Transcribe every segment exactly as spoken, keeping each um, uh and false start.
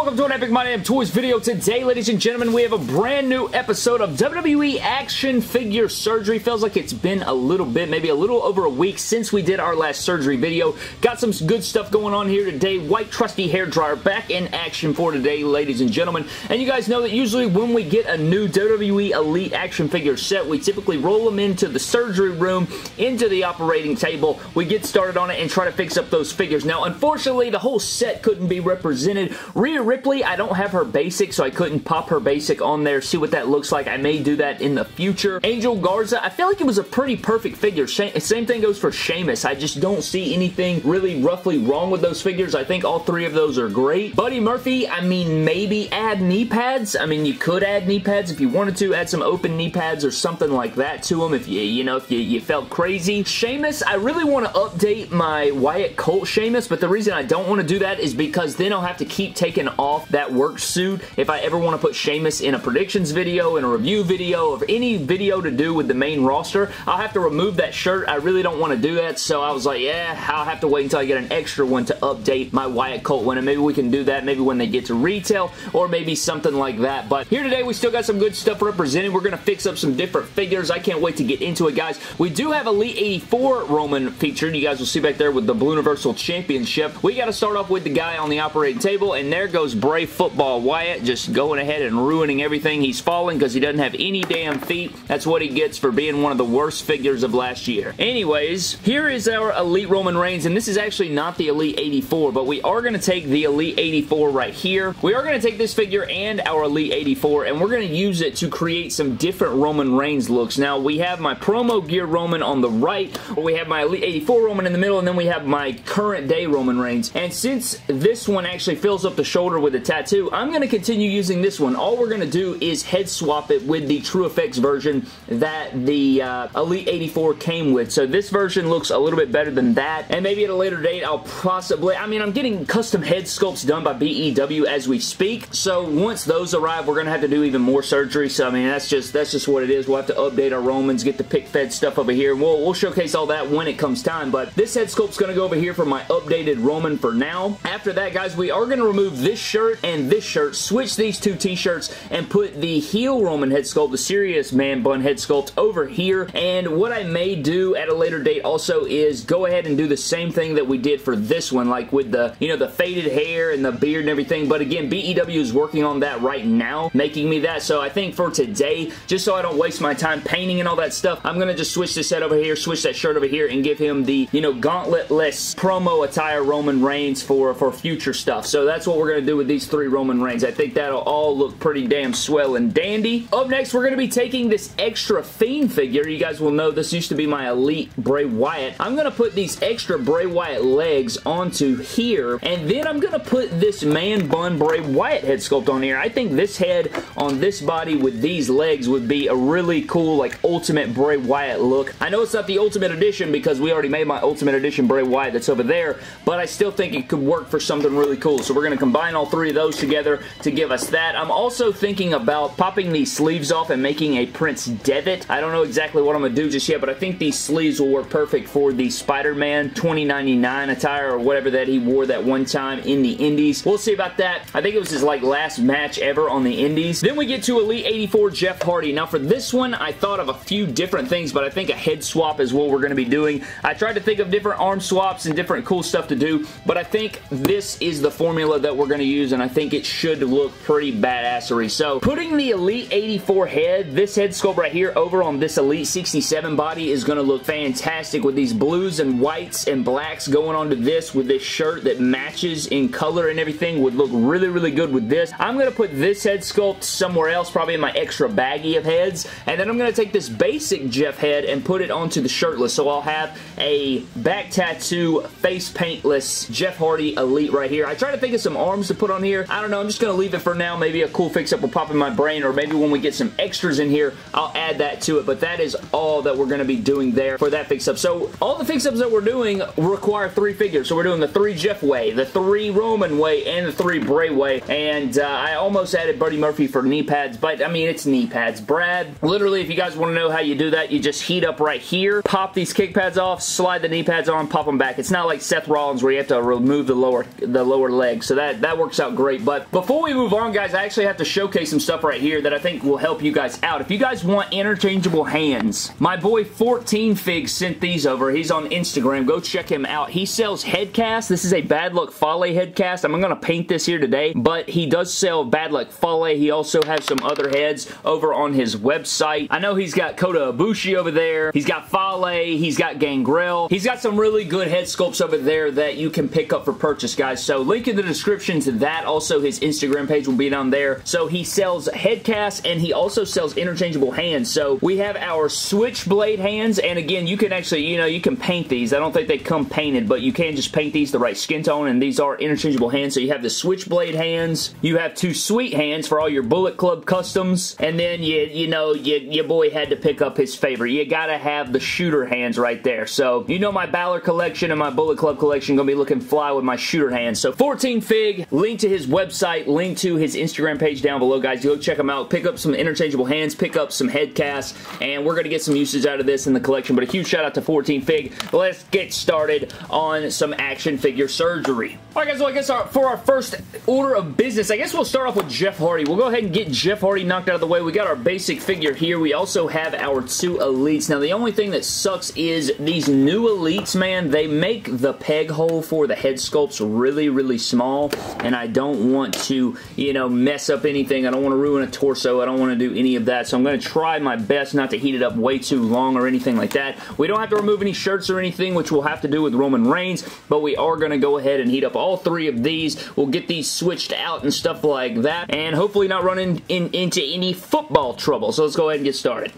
welcome to an epic My Damn Toys video. Today, ladies and gentlemen, we have a brand new episode of W W E Action Figure Surgery. Feels like it's been a little bit, maybe a little over a week since we did our last surgery video. Got some good stuff going on here today. White trusty hairdryer back in action for today, ladies and gentlemen. And you guys know that usually when we get a new W W E Elite Action Figure set, we typically roll them into the surgery room, into the operating table. We get started on it and try to fix up those figures. Now, unfortunately, the whole set couldn't be represented. Rhea Ripley, I don't have her basic, so I couldn't pop her basic on there, see what that looks like. I may do that in the future. Angel Garza, I feel like it was a pretty perfect figure. Same thing goes for Sheamus. I just don't see anything really roughly wrong with those figures. I think all three of those are great. Buddy Murphy, I mean, maybe add knee pads. I mean, you could add knee pads if you wanted to. Add some open knee pads or something like that to them if you, you know, if you, you felt crazy. Sheamus, I really want to update my Wyatt Colt Sheamus, but the reason I don't want to do that is because then I'll have to keep taking off that work suit if I ever want to put Sheamus in a predictions video, in a review video, or any video to do with the main roster. I'll have to remove that shirt. I really don't want to do that, so I was like, yeah, I'll have to wait until I get an extra one to update my Wyatt Colt one, and maybe we can do that maybe when they get to retail, or maybe something like that. But here today, we still got some good stuff represented. We're going to fix up some different figures. I can't wait to get into it, guys. We do have Elite eighty-four Roman featured. You guys will see back there with the Blue Universal Championship. We got to start off with the guy on the operating table, and there goes Bray Football Wyatt just going ahead and ruining everything. He's falling because he doesn't have any damn feet. That's what he gets for being one of the worst figures of last year. Anyways, here is our Elite Roman Reigns, and this is actually not the Elite eighty-four, but we are going to take the Elite eighty-four right here. We are going to take this figure and our Elite eighty-four, and we're going to use it to create some different Roman Reigns looks. Now, we have my promo gear Roman on the right, or we have my Elite eighty-four Roman in the middle, and then we have my current day Roman Reigns. And since this one actually fills up the shoulder with a tattoo, I'm going to continue using this one. All we're going to do is head swap it with the TrueFX version that the uh, Elite eighty-four came with. So this version looks a little bit better than that, and maybe at a later date I'll possibly, I mean, I'm getting custom head sculpts done by B E W as we speak, so once those arrive, we're going to have to do even more surgery. So I mean, that's just that's just what it is. We'll have to update our Romans, get the pick-fed stuff over here, and we'll, we'll showcase all that when it comes time. But this head sculpt's going to go over here for my updated Roman for now. After that, guys, we are going to remove this shirt and this shirt, switch these two t-shirts, and put the heel Roman head sculpt, the serious man bun head sculpt, over here. And what I may do at a later date also is go ahead and do the same thing that we did for this one, like with the, you know, the faded hair and the beard and everything. But again, B E W is working on that right now, making me that. So I think for today, just so I don't waste my time painting and all that stuff, I'm going to just switch this head over here, switch that shirt over here, and give him the, you know, gauntlet-less promo attire Roman Reigns for, for future stuff. So that's what we're going to do with these three Roman Reigns. I think that'll all look pretty damn swell and dandy. Up next, we're going to be taking this extra Fiend figure. You guys will know this used to be my Elite Bray Wyatt. I'm going to put these extra Bray Wyatt legs onto here, and then I'm going to put this man bun Bray Wyatt head sculpt on here. I think this head on this body with these legs would be a really cool, like, ultimate Bray Wyatt look. I know it's not the Ultimate Edition because we already made my Ultimate Edition Bray Wyatt that's over there, but I still think it could work for something really cool. So we're going to combine all three of those together to give us that. I'm also thinking about popping these sleeves off and making a Prince Devitt. I don't know exactly what I'm going to do just yet, but I think these sleeves will work perfect for the Spider-Man twenty ninety-nine attire or whatever that he wore that one time in the Indies. We'll see about that. I think it was his, like, last match ever on the Indies. Then we get to Elite eighty-four Jeff Hardy. Now, for this one, I thought of a few different things, but I think a head swap is what we're going to be doing. I tried to think of different arm swaps and different cool stuff to do, but I think this is the formula that we're going to use, and I think it should look pretty badassery. So, putting the Elite eighty-four head, this head sculpt right here, over on this Elite sixty-seven body is going to look fantastic with these blues and whites and blacks going onto this with this shirt that matches in color and everything would look really, really good with this. I'm going to put this head sculpt somewhere else, probably in my extra baggie of heads, and then I'm going to take this basic Jeff head and put it onto the shirtless, so I'll have a back tattoo, face paintless Jeff Hardy Elite right here. I try to think of some arms to put on here. I don't know. I'm just going to leave it for now. Maybe a cool fix-up will pop in my brain, or maybe when we get some extras in here, I'll add that to it, but that is all that we're going to be doing there for that fix-up. So, all the fix-ups that we're doing require three figures, so we're doing the three Jeff way, the three Roman way, and the three Bray way, and uh, I almost added Buddy Murphy for knee pads, but, I mean, it's knee pads. Brad, literally, if you guys want to know how you do that, you just heat up right here, pop these kick pads off, slide the knee pads on, pop them back. It's not like Seth Rollins where you have to remove the lower the lower leg, so that, that works works out great. But before we move on, guys, I actually have to showcase some stuff right here that I think will help you guys out. If you guys want interchangeable hands, my boy fourteen Fig sent these over. He's on Instagram. Go check him out. He sells head casts. This is a Bad Luck Fale head cast. I'm going to paint this here today, but he does sell Bad Luck Fale. He also has some other heads over on his website. I know he's got Kota Ibushi over there. He's got Fale. He's got Gangrel. He's got some really good head sculpts over there that you can pick up for purchase, guys. So link in the description to that. Also, his Instagram page will be down there. So he sells head casts, and he also sells interchangeable hands. So we have our switchblade hands, and again, you can actually, you know, you can paint these. I don't think they come painted, but you can just paint these the right skin tone, and these are interchangeable hands. So you have the switchblade hands. You have two sweet hands for all your Bullet Club customs, and then, you, you know, you, your boy had to pick up his favorite. You gotta have the shooter hands right there. So, you know, my Balor collection and my Bullet Club collection gonna be looking fly with my shooter hands. So, fourteen Fig, link to his website, link to his Instagram page down below, guys. Go check him out. Pick up some interchangeable hands, pick up some head casts, and we're gonna get some usage out of this in the collection. But a huge shout out to fourteen Fig. Let's get started on some action figure surgery. Alright, guys, so I guess our, for our first order of business, I guess we'll start off with Jeff Hardy. We'll go ahead and get Jeff Hardy knocked out of the way. We got our basic figure here. We also have our two elites. Now, the only thing that sucks is these new elites, man, they make the peg hole for the head sculpts really, really small, and I don't want to, you know, mess up anything. I don't want to ruin a torso. I don't want to do any of that, so I'm going to try my best not to heat it up way too long or anything like that. We don't have to remove any shirts or anything, which we'll have to do with Roman Reigns, but we are going to go ahead and heat up all three of these. We'll get these switched out and stuff like that, and hopefully not run in, in, into any football trouble. So let's go ahead and get started.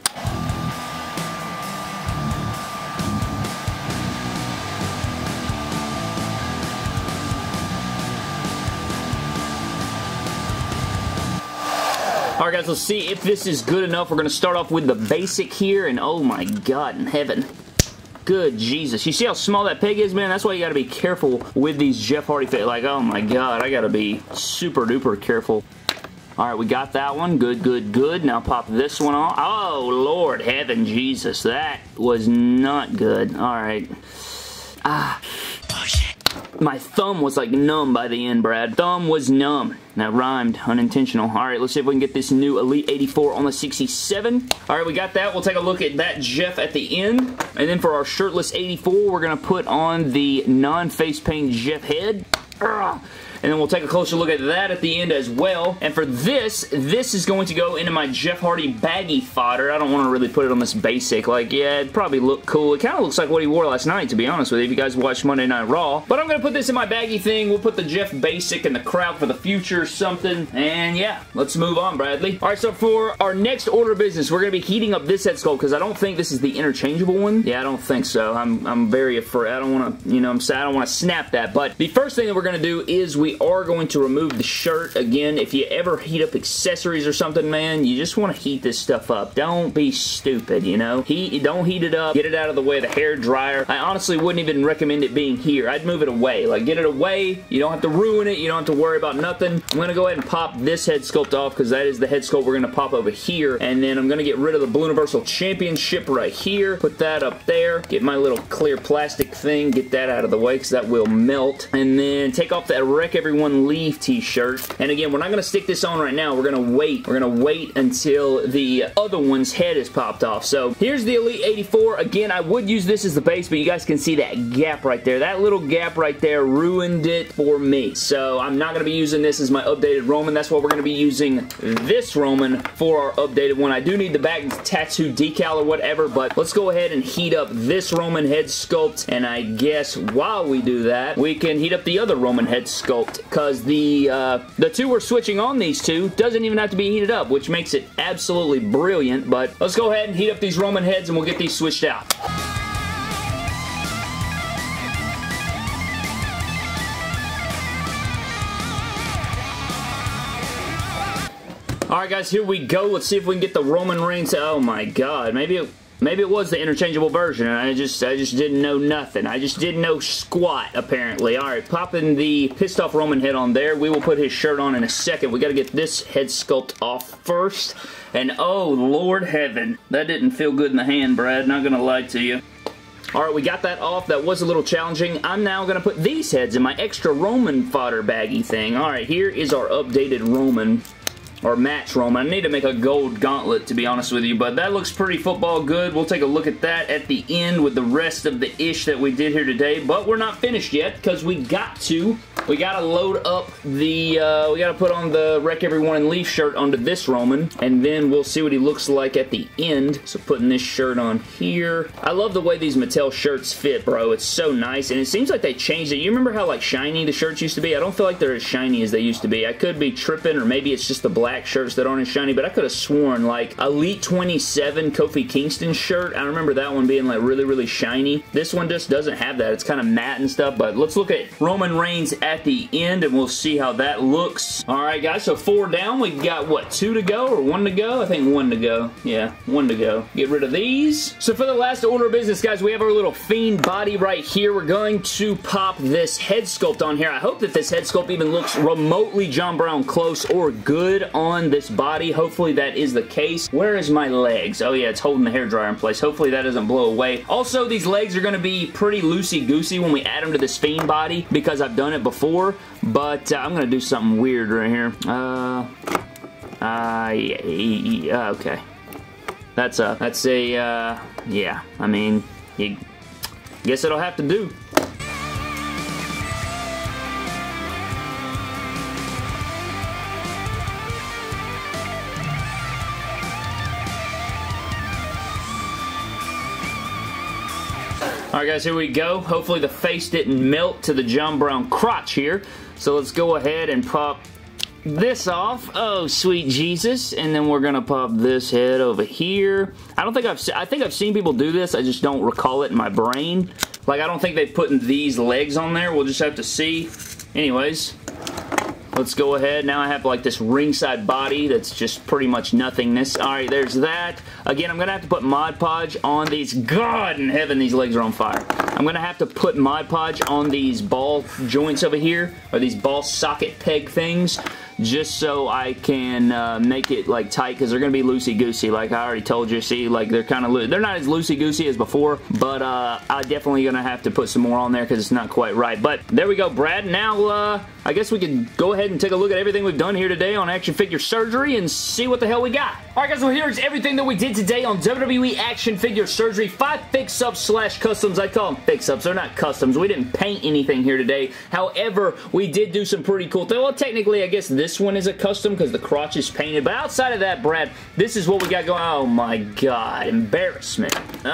Alright, guys, let's see if this is good enough. We're going to start off with the basic here, and oh my god in heaven. Good Jesus. You see how small that peg is, man? That's why you gotta be careful with these Jeff Hardy figs. Like, oh my god, I gotta be super duper careful. Alright, we got that one. Good, good, good. Now pop this one on. Oh, Lord, heaven, Jesus. That was not good. Alright. Ah. Oh, shit. My thumb was, like, numb by the end, Brad. Thumb was numb. That rhymed. Unintentional. All right, let's see if we can get this new Elite eighty-four on the sixty-seven. All right, we got that. We'll take a look at that Jeff at the end. And then for our shirtless eighty-four, we're going to put on the non-face paint Jeff head. Ugh. And then we'll take a closer look at that at the end as well. And for this, this is going to go into my Jeff Hardy baggy fodder. I don't want to really put it on this basic. Like, yeah, it'd probably look cool. It kind of looks like what he wore last night, to be honest with you, if you guys watched Monday Night Raw. But I'm going to put this in my baggy thing. We'll put the Jeff basic in the crowd for the future or something. And, yeah, let's move on, Bradley. All right, so for our next order of business, we're going to be heating up this head sculpt because I don't think this is the interchangeable one. Yeah, I don't think so. I'm, I'm very afraid. I don't want to, you know what I'm saying? I don't want to snap that. But the first thing that we're going to do is we We are going to remove the shirt. Again, if you ever heat up accessories or something, man, you just want to heat this stuff up. Don't be stupid, you know? Heat, don't heat it up. Get it out of the way. The hair dryer. I honestly wouldn't even recommend it being here. I'd move it away. Like, get it away. You don't have to ruin it. You don't have to worry about nothing. I'm going to go ahead and pop this head sculpt off because that is the head sculpt we're going to pop over here. And then I'm going to get rid of the Blue Universal Championship right here. Put that up there. Get my little clear plastic thing. Get that out of the way because that will melt. And then take off that Wreck Everyone Leave t-shirt. And again, we're not going to stick this on right now. We're going to wait. We're going to wait until the other one's head is popped off. So here's the Elite eighty-four. Again, I would use this as the base, but you guys can see that gap right there. That little gap right there ruined it for me. So I'm not going to be using this as my updated Roman. That's why we're going to be using this Roman for our updated one. I do need the back tattoo decal or whatever, but let's go ahead and heat up this Roman head sculpt. And I guess while we do that, we can heat up the other Roman head sculpt. sculpt because the uh, the two we're switching on these two doesn't even have to be heated up, which makes it absolutely brilliant. But let's go ahead and heat up these Roman heads and we'll get these switched out. Alright guys, here we go. Let's see if we can get the Roman Reigns. Oh my god, maybe it Maybe it was the interchangeable version, and I just I just didn't know nothing. I just didn't know squat, apparently. All right, popping the pissed off Roman head on there. We will put his shirt on in a second. We got to get this head sculpt off first. And oh, Lord heaven, that didn't feel good in the hand, Brad. Not going to lie to you. All right, we got that off. That was a little challenging. I'm now going to put these heads in my extra Roman fodder baggy thing. All right, here is our updated Roman, or match Roman. I need to make a gold gauntlet, to be honest with you, but that looks pretty football good. We'll take a look at that at the end with the rest of the ish that we did here today, but we're not finished yet because we got to, we got to load up the, uh, we got to put on the Wreck Everyone and Leaf shirt onto this Roman, and then we'll see what he looks like at the end. So putting this shirt on here. I love the way these Mattel shirts fit, bro. It's so nice, and it seems like they changed it. You remember how, like, shiny the shirts used to be? I don't feel like they're as shiny as they used to be. I could be tripping, or maybe it's just the black shirts that aren't as shiny, but I could have sworn, like, Elite twenty-seven Kofi Kingston shirt, I remember that one being, like, really, really shiny. This one just doesn't have that. It's kind of matte and stuff, but let's look at Roman Reigns at the end, and we'll see how that looks. All right, guys, so four down. We've got, what, two to go or one to go? I think one to go. Yeah, one to go. Get rid of these. So for the last order of business, guys, we have our little fiend body right here. We're going to pop this head sculpt on here. I hope that this head sculpt even looks remotely John Brown close or good on on this body. Hopefully that is the case. Where is my legs? Oh yeah, it's holding the hairdryer in place. Hopefully that doesn't blow away. Also, these legs are going to be pretty loosey-goosey when we add them to this fiend body because I've done it before, but uh, I'm going to do something weird right here. Uh, uh, yeah, yeah, okay. That's a, that's a, uh, yeah, I mean, you, guess it'll have to do. Alright guys, here we go. Hopefully the face didn't melt to the John Brown crotch here. So let's go ahead and pop this off. Oh, sweet Jesus. And then we're going to pop this head over here. I don't think I've I think I've seen people do this. I just don't recall it in my brain. Like, I don't think they've put these legs on there. We'll just have to see. Anyways, let's go ahead. Now I have, like, this ringside body that's just pretty much nothingness. All right, there's that. Again, I'm going to have to put Mod Podge on these. God in heaven, these legs are on fire. I'm going to have to put Mod Podge on these ball joints over here, or these ball socket peg things, just so I can uh, make it, like, tight, because they're going to be loosey-goosey. Like I already told you, see, like, they're kind of loose. They're not as loosey-goosey as before, but uh, I'm definitely going to have to put some more on there because it's not quite right. But there we go, Brad. Now, uh, I guess we can go ahead and take a look at everything we've done here today on Action Figure Surgery and see what the hell we got. Alright guys, well, here is everything that we did today on W W E Action Figure Surgery. Five fix-ups slash customs. I call them fix-ups. They're not customs. We didn't paint anything here today. However, we did do some pretty cool things. Well, technically, I guess this one is a custom because the crotch is painted. But outside of that, Brad, this is what we got going. Oh my god. Embarrassment. Oh.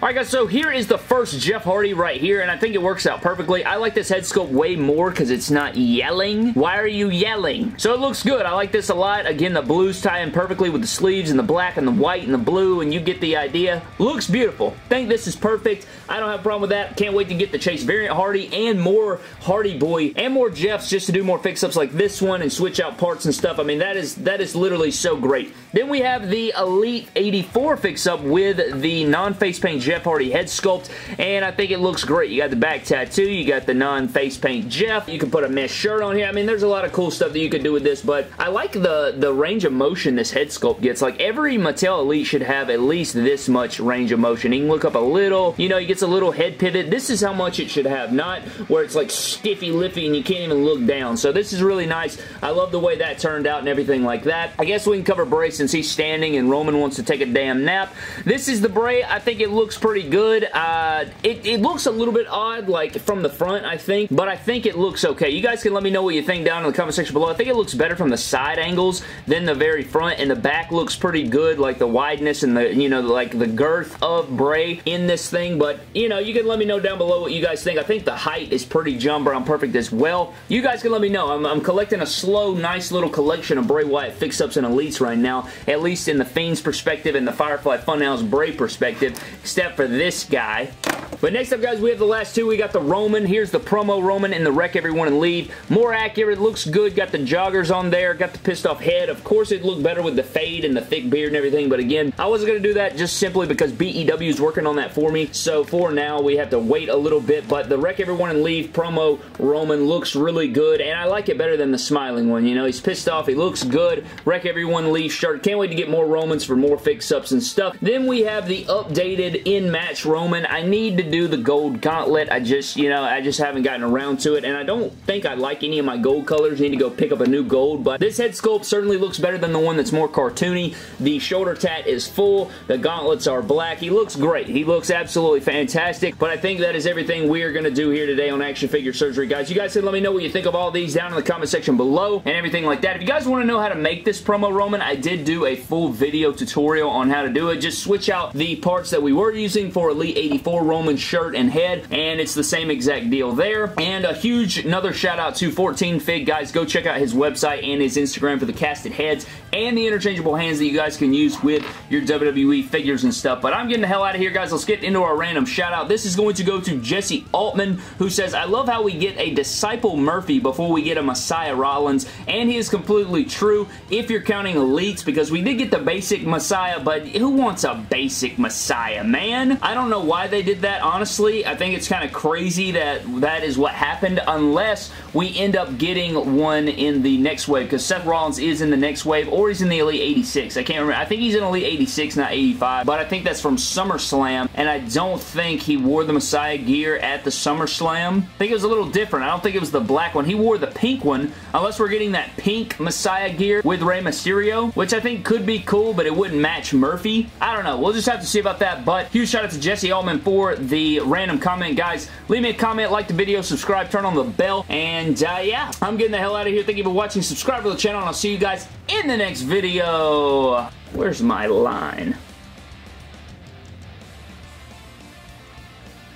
Alright guys, so here is the first Jeff Hardy right here, and I think it works out perfectly. I like this head sculpt way more because it's not yelling. Why are you yelling? So it looks good. I like this a lot. Again, the blues tie in perfectly with the sleeves and the black and the white and the blue, and you get the idea. Looks beautiful. Think this is perfect. I don't have a problem with that. Can't wait to get the Chase Variant Hardy and more Hardy Boy and more Jeffs just to do more fix-ups like this one and switch out parts and stuff. I mean, that is that is literally so great. Then we have the Elite eighty-four fix-up with the non-face paint Jeff Hardy head sculpt, and I think it looks great. You got the back tattoo. You got the non-face paint Jeff. You can put a mesh shirt on here. I mean, there's a lot of cool stuff that you could do with this, but I like the, the range of motion this head sculpt gets. Like, every Mattel Elite should have at least this much range of motion. You can look up a little, you know, he gets a little head pivot. This is how much it should have, not where it's like stiffy-liffy and you can't even look down. So this is really nice. I love the way that turned out and everything like that. I guess we can cover Bray since he's standing and Roman wants to take a damn nap. This is the Bray. I think it looks pretty good. Uh, it, it looks a little bit odd, like, from the front, I think, but I think it looks okay. You guys can let me know what you think down in the comment section below. I think it looks better from the side angles than the very front, and the back looks pretty good, like the wideness and the, you know, like the girth of Bray in this thing, but, you know, you can let me know down below what you guys think. I think the height is pretty John Brown perfect as well. You guys can let me know. I'm, I'm collecting a slow, nice little collection of Bray Wyatt fix-ups and Elites right now, at least in the Fiend's perspective and the Firefly Funhouse Bray perspective, except for this guy. But next up, guys, we have the last two. We got the Roman. Here's the promo Roman and the wreck everyone and leave. More accurate. Looks good. Got the joggers on there. Got the pissed off head. Of course, it looked better with the fade and the thick beard and everything. But again, I wasn't going to do that just simply because B E W is working on that for me. So for now, we have to wait a little bit. But the wreck everyone and leave promo Roman looks really good. And I like it better than the smiling one. You know, he's pissed off. He looks good. Wreck everyone, leave shirt. Can't wait to get more Romans for more fix-ups and stuff. Then we have the updated in-match Roman. I need to do the gold gauntlet. I just, you know, I just haven't gotten around to it, and I don't think I like any of my gold colors. I need to go pick up a new gold, but this head sculpt certainly looks better than the one that's more cartoony. The shoulder tat is full. The gauntlets are black. He looks great. He looks absolutely fantastic, but I think that is everything we are going to do here today on Action Figure Surgery, guys. You guys said let me know what you think of all these down in the comment section below and everything like that. If you guys want to know how to make this promo Roman, I did do a full video tutorial on how to do it. Just switch out the parts that we were using for Elite eighty-four Roman shirt and head, and it's the same exact deal there. And a huge another shout out to fourteen Fig, guys. Go check out his website and his Instagram for the casted heads and the interchangeable hands that you guys can use with your W W E figures and stuff. But I'm getting the hell out of here, guys. Let's get into our random shout out. This is going to go to Jesse Altman, who says, I love how we get a Disciple Murphy before we get a Messiah Rollins, and he is completely true if you're counting Elites, because we did get the basic Messiah, but who wants a basic Messiah, man? I don't know why they did that, honestly. I think it's kind of crazy that that is what happened, unless we end up getting one in the next wave, because Seth Rollins is in the next wave, or he's in the Elite eighty-six. I can't remember. I think he's in Elite eighty-six, not eighty-five, but I think that's from SummerSlam, and I don't think he wore the Messiah gear at the SummerSlam. I think it was a little different. I don't think it was the black one. He wore the pink one, unless we're getting that pink Messiah gear with Rey Mysterio, which I think could be cool, but it wouldn't match Murphy. I don't know. We'll just have to see about that, but huge shout out to Jesse Allman for the random comment, guys. Leave me a comment, like the video, subscribe, turn on the bell, and uh, yeah, I'm getting the hell out of here. Thank you for watching. Subscribe to the channel, and I'll see you guys in the next video. Where's my line?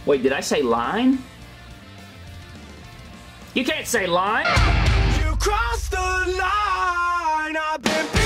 Wait, did I say line? You can't say line. You crossed the line. I've been